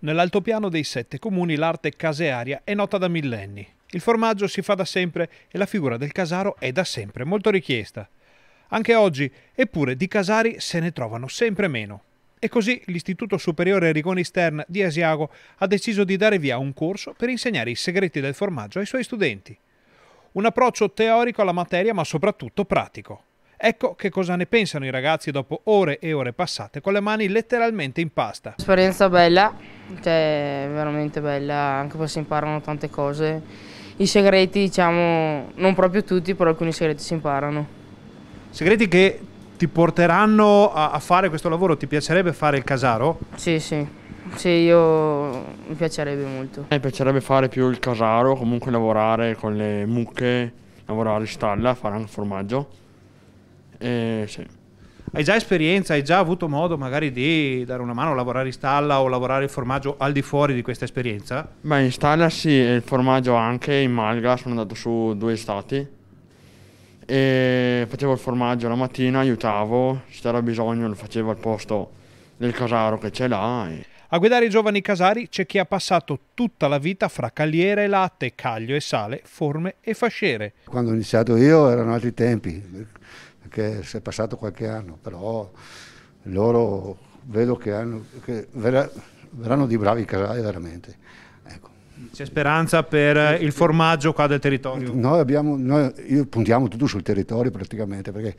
Nell'altopiano dei 7 comuni l'arte casearia è nota da millenni. Il formaggio si fa da sempre e la figura del casaro è da sempre molto richiesta. Anche oggi, eppure, di casari se ne trovano sempre meno. E così l'Istituto Superiore Rigoni Stern di Asiago ha deciso di dare via un corso per insegnare i segreti del formaggio ai suoi studenti. Un approccio teorico alla materia, ma soprattutto pratico. Ecco che cosa ne pensano i ragazzi dopo ore e ore passate con le mani letteralmente in pasta. Esperienza bella, cioè veramente bella, anche perché si imparano tante cose. I segreti, diciamo, non proprio tutti, però alcuni segreti si imparano. Segreti che ti porteranno a fare questo lavoro? Ti piacerebbe fare il casaro? Sì, mi piacerebbe molto. Mi piacerebbe fare più il casaro, comunque lavorare con le mucche, lavorare in stalla, fare anche formaggio. Sì. Hai già esperienza, hai già avuto modo magari di dare una mano a lavorare in stalla o lavorare il formaggio al di fuori di questa esperienza? Beh, in stalla sì, e il formaggio anche, in Malga sono andato su 2 estati e facevo il formaggio la mattina, aiutavo, se c'era bisogno lo facevo al posto del casaro che c'è là. A guidare i giovani casari c'è chi ha passato tutta la vita fra cagliere e latte, caglio e sale, forme e fasciere. Quando ho iniziato io erano altri tempi, che si è passato qualche anno, però loro vedo che verranno di bravi casari veramente. Ecco. C'è speranza per il formaggio qua del territorio? Noi puntiamo tutto sul territorio praticamente, perché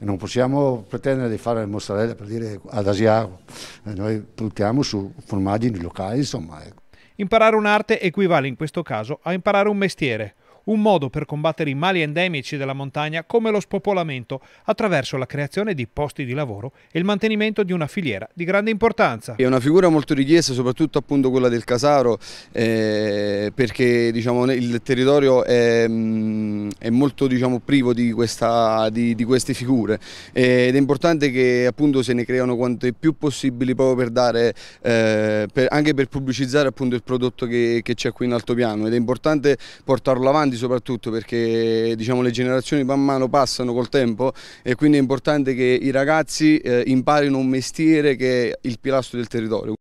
non possiamo pretendere di fare le mozzarella, per dire, ad Asiago. Noi puntiamo su formaggi locali, insomma. Ecco. Imparare un'arte equivale in questo caso a imparare un mestiere. Un modo per combattere i mali endemici della montagna come lo spopolamento attraverso la creazione di posti di lavoro e il mantenimento di una filiera di grande importanza. È una figura molto richiesta, soprattutto appunto quella del casaro, perché diciamo, il territorio è molto, diciamo, privo di queste figure ed è importante che appunto se ne creano quante più possibili, proprio per dare, anche per pubblicizzare appunto il prodotto che c'è qui in altopiano, ed è importante portarlo avanti, soprattutto perché, diciamo, le generazioni man mano passano col tempo e quindi è importante che i ragazzi imparino un mestiere che è il pilastro del territorio.